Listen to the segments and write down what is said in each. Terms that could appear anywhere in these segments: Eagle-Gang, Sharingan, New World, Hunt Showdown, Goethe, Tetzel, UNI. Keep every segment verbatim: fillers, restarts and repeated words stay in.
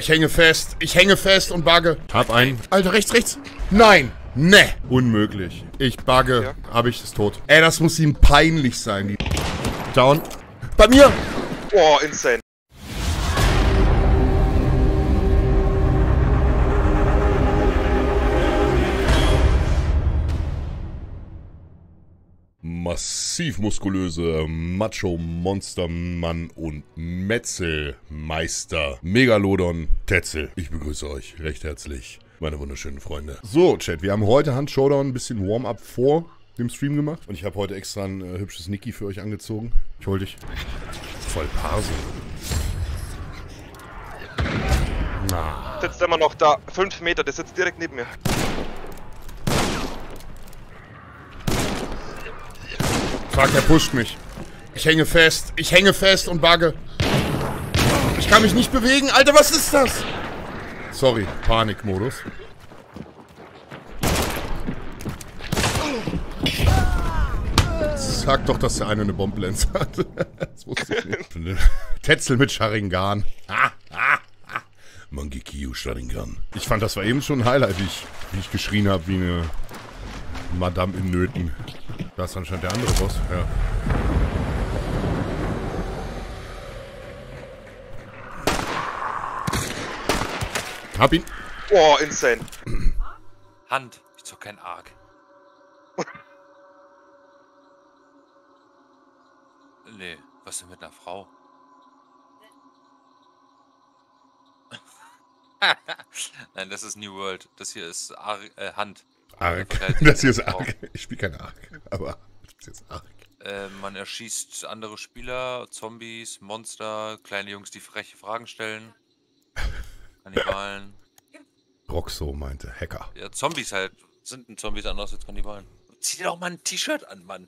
Ich hänge fest. Ich hänge fest und bagge. Hab einen. Alter, rechts, rechts. Nein. Ne. Unmöglich. Ich bagge. Ja. Hab ich, ist tot. Ey, das muss ihm peinlich sein. Down. Bei mir. Boah, insane. Massiv muskulöse Macho-Monster-Mann und Metzelmeister Megalodon Tetzel. Ich begrüße euch recht herzlich, meine wunderschönen Freunde. So, Chat, wir haben heute Hunt Showdown ein bisschen Warm-Up vor dem Stream gemacht. Und ich habe heute extra ein äh, hübsches Niki für euch angezogen. Ich hol dich. Voll Parse. Na. Sitzt immer noch da. Fünf Meter, der sitzt direkt neben mir. Fuck, er pusht mich. Ich hänge fest. Ich hänge fest und bagge. Ich kann mich nicht bewegen. Alter, was ist das? Sorry, Panikmodus. Sag doch, dass der eine eine Bombenlanze hat. Das wusste ich nicht. Tetzel mit Sharingan. Mangekiyo Sharingan. Ich fand, das war eben schon ein Highlight, wie ich, wie ich geschrien habe, wie eine Madame in Nöten. Da ist anscheinend der andere Boss. Ja. Hab ihn. Oh, insane. Hand, ich zock kein Arg. Nee, was denn mit einer Frau? Nein, das ist New World. Das hier ist Ar äh, Hand. Arg. Das hier ist Arg. Ich spiele keine Arg, aber das hier ist Arg. Äh, man erschießt andere Spieler, Zombies, Monster, kleine Jungs, die freche Fragen stellen. Kannibalen. Roxo meinte Hacker. Ja, Zombies halt. Sind ein Zombies anders als Kannibalen. Zieh dir doch mal ein T-Shirt an, Mann.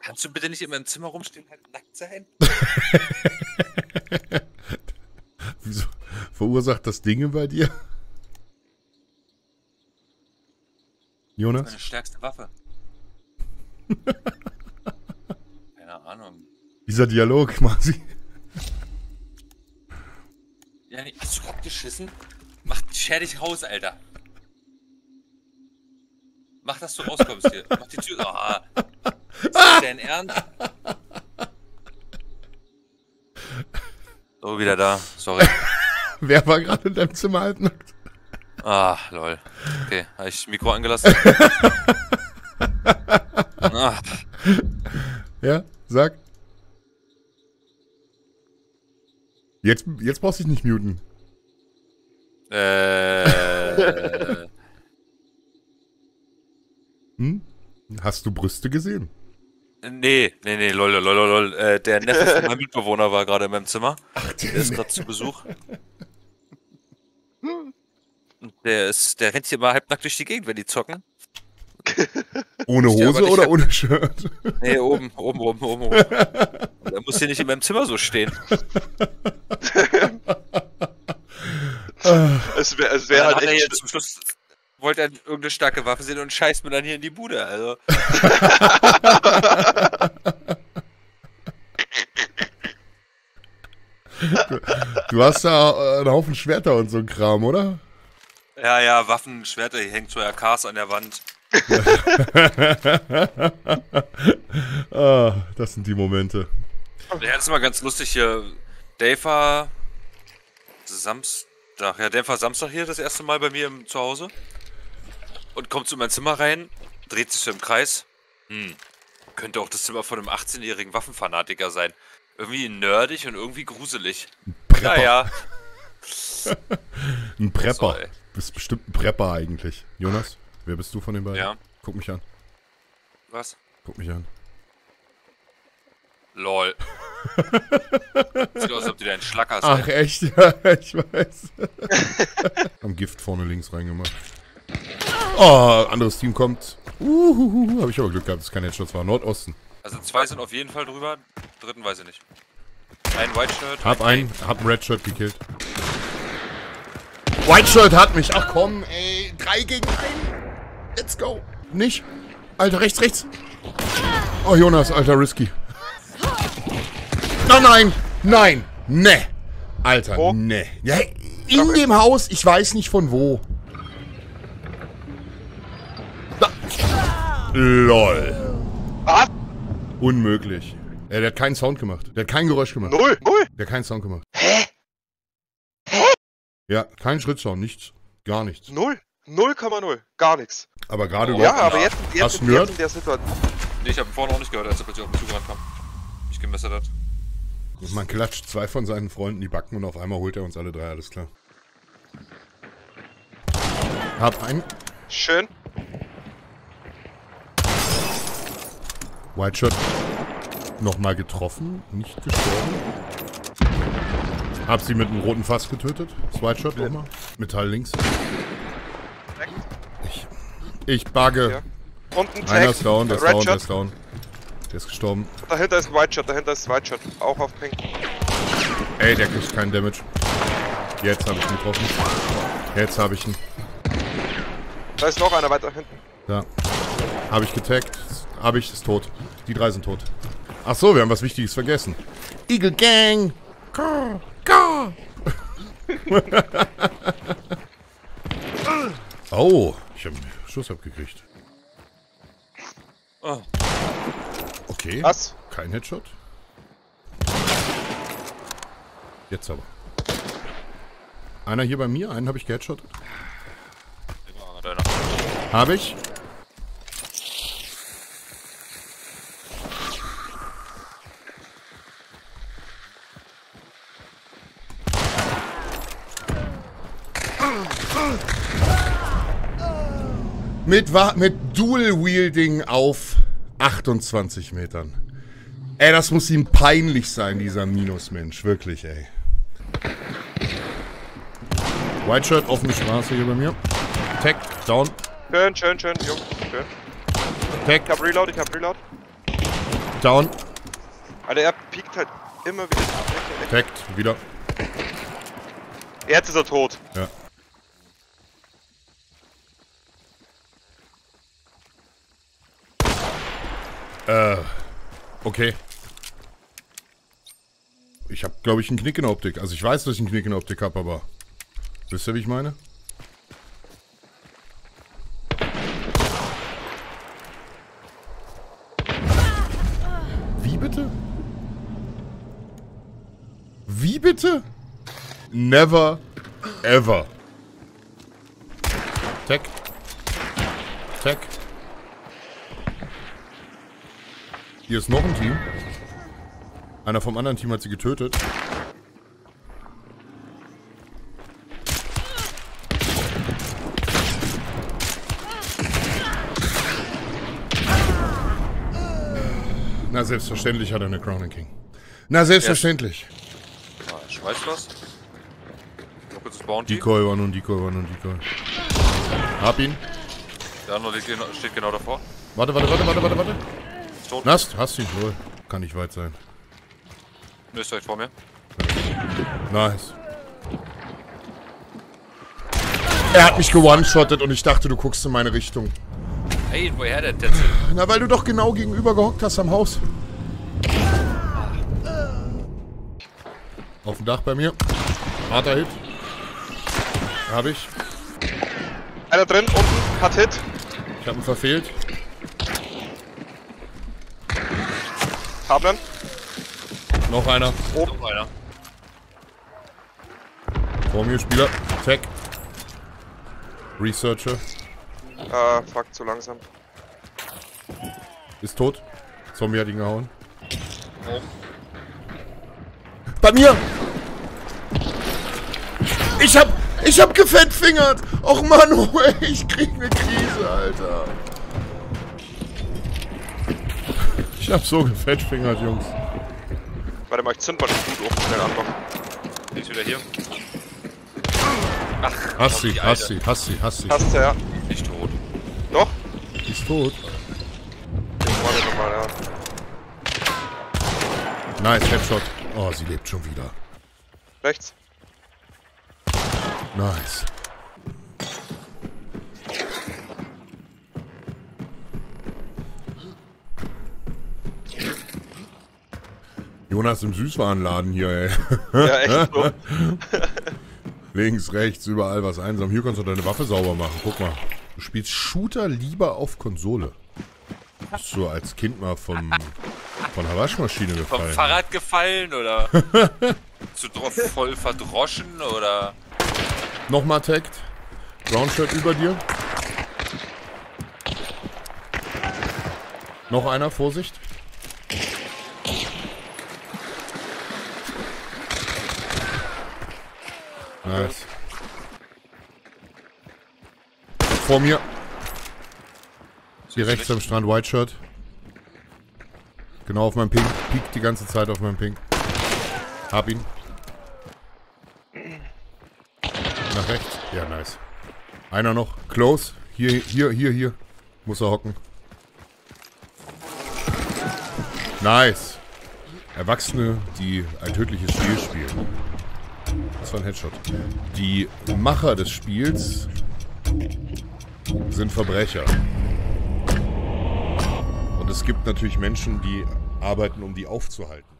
Kannst du bitte nicht in meinem Zimmer rumstehen und halt nackt sein? Wieso verursacht das Dinge bei dir? Jonas? Das ist meine stärkste Waffe. Keine Ahnung. Dieser Dialog, quasi. Ja, nee, hast du gerade geschissen? Mach scher dich raus, Alter. Mach, dass du rauskommst hier. Mach die Tür. Oh, ist das dein Ernst? So, wieder da. Sorry. Wer war gerade in deinem Zimmer halbnackt? Ah, lol. Okay, habe ich das Mikro angelassen? Ah. Ja, sag. Jetzt, jetzt brauchst du dich nicht muten. Äh. Hm? Hast du Brüste gesehen? Nee, nee, nee, lol, lol, lol, lol. Äh, der Neffe von meinem Mitbewohner war gerade in meinem Zimmer. Ach, der, der ist gerade zu Besuch. Der, ist, der rennt hier mal halbnackt durch die Gegend, wenn die zocken. Ohne Hose oder hab... ohne Shirt? Nee, oben, oben, oben, oben. oben. Der muss hier nicht in meinem Zimmer so stehen. Es wäre es wär halt echt... Hier zum Schluss wollte er irgendeine starke Waffe sehen und scheißt mir dann hier in die Bude, also... du, du hast da einen Haufen Schwerter und so ein Kram, oder? Ja, ja, Waffen, Schwerter, hier hängt so R Ks an der Wand. Ah, das sind die Momente. Ja, das ist mal ganz lustig hier. Dave war Samstag. Ja, Dave war Samstag hier das erste Mal bei mir im Zuhause. Und kommt zu meinem Zimmer rein, dreht sich so im Kreis. Hm, könnte auch das Zimmer von einem achtzehnjährigen Waffenfanatiker sein. Irgendwie nerdig und irgendwie gruselig. Prepper. Naja. Ein Prepper. So, du bist bestimmt ein Prepper eigentlich. Jonas, wer bist du von den beiden? Ja. Guck mich an. Was? Guck mich an. Lol. Sieht aus, als ob du deinen Schlacker hast. Ach, echt? Ja, ich weiß. Am Gift vorne links reingemacht. Oh, anderes Team kommt. Uhuhuhu, hab ich aber Glück gehabt, das ist kein Headshot, das war Nordosten. Also zwei sind auf jeden Fall drüber, dritten weiß ich nicht. Ein White Shirt. Hab einen, hab ein Red Shirt gekillt. White Shirt hat mich. Ach komm, ey. drei gegen eins. Let's go. Nicht. Alter, rechts, rechts. Oh, Jonas, alter, risky. Oh, nein. Nein. Ne. Alter, oh. Ne. Ja, in okay. dem Haus, ich weiß nicht von wo. Da. LOL. Was? Unmöglich. Ja, der hat keinen Sound gemacht. Der hat kein Geräusch gemacht. Null, null. Der hat keinen Sound gemacht. Hä? Hä? Ja, kein Schrittsound, nichts. Gar nichts. Null. null Komma null. Gar nichts. Aber gerade oh, überhaupt. Ja, aber jetzt, jetzt, hast jetzt, jetzt in der Situation. Nee, ich hab ihn vorne auch nicht gehört, als er plötzlich auf den Zug kam. Ich gemessert hat. Man klatscht zwei von seinen Freunden die Backen und auf einmal holt er uns alle drei, alles klar. Hab einen. Schön. White Shirt. Nochmal getroffen, nicht gestorben. Hab sie mit einem roten Fass getötet. Das White Shirt nochmal. Metall links. Ich, ich bugge. Ja. Und ein Tag. Einer ist down, der ist down, der ist down. Der ist gestorben. Dahinter ist White Shot, dahinter ist White Shot. Auch auf Pink. Ey, der kriegt keinen Damage. Jetzt habe ich ihn getroffen. Jetzt habe ich ihn. Da ist noch einer weiter hinten. Da. Habe ich getaggt. Habe ich, ist tot. Die drei sind tot. Ach so, wir haben was Wichtiges vergessen. Eagle-Gang! Ka! Ka! Oh, ich habe einen Schuss abgekriegt. Oh. Okay. Was? Kein Headshot. Jetzt aber. Einer hier bei mir, einen habe ich geheadshottet. Habe ich. Mit, mit Dual-Wielding auf achtundzwanzig Metern. Ey, das muss ihm peinlich sein, dieser Minusmensch. Wirklich, ey. White Shirt, offene Straße hier bei mir. Tag, down. Schön, schön, schön, Jungs. Schön. Tag. Ich hab Reload, ich hab Reload. Down. Alter, er piekt halt immer wieder. Tag, wieder. Jetzt ist er tot. Ja. Äh, okay. Ich habe, glaube ich, einen Knick in der Optik. Also ich weiß, dass ich einen Knick in der Optik habe, aber... Wisst ihr, wie ich meine? Wie bitte? Wie bitte? Never, ever. Tag. Tag. Hier ist noch ein Team. Einer vom anderen Team hat sie getötet. Na, selbstverständlich hat er eine Crown and King. Na, selbstverständlich. Ja. Ah, schmeiß was. Noch kurzes Bounty. Decoy war nun, Decoy war nun, Decoy. Hab ihn. Der andere steht genau davor. Warte, warte, warte, warte, warte, warte. Tot. Hast, hast ihn wohl. Kann nicht weit sein. Nö, ist direkt vor mir. Nice. Er hat mich geone-shottet und ich dachte, du guckst in meine Richtung. Hey, woher der Tetzel? Na, weil du doch genau gegenüber gehockt hast am Haus. Auf dem Dach bei mir. Harter Hit. Hab ich. Einer drin, unten, hat Hit. Ich hab ihn verfehlt. Haben. Noch einer. Oh. Noch einer. Vor mir Spieler. Tag. Researcher. Ah, fuck, zu langsam. Ist tot. Zombie hat ihn gehauen. Oh. Bei mir! Ich hab. Ich hab gefettfingert! Och Mann, oh, ey, ich krieg eine Krise, Alter. Ich hab so gefettfingert, Jungs. Warte mal, ich zünd mal das Blut hoch, schnell anmachen. Die ist wieder hier. Ach, hast sie, hast sie, hast sie, hast sie. Hast sie, ja. Nicht tot. Doch? Die ist tot. Warte nochmal, ja. Nice, Headshot. Oh, sie lebt schon wieder. Rechts. Nice. Jonas im Süßwarenladen hier, ey. Ja, echt so. Links, rechts, überall was einsam. Hier kannst du deine Waffe sauber machen. Guck mal. Du spielst Shooter lieber auf Konsole. Bist du als Kind mal vom, von der Waschmaschine gefallen? Vom Fahrrad gefallen oder zu voll verdroschen oder... Nochmal tagged. Brownshirt über dir. Noch einer, Vorsicht. Nice. Vor mir. Hier rechts am Strand, White Shirt. Genau auf meinem Ping. Piekt die ganze Zeit auf meinem Ping. Hab ihn. Nach rechts. Ja, nice. Einer noch. Close. Hier, hier, hier, hier. Muss er hocken. Nice. Erwachsene, die ein tödliches Spiel spielen. Das war ein Headshot. Die Macher des Spiels sind Verbrecher. Und es gibt natürlich Menschen, die arbeiten, um die aufzuhalten.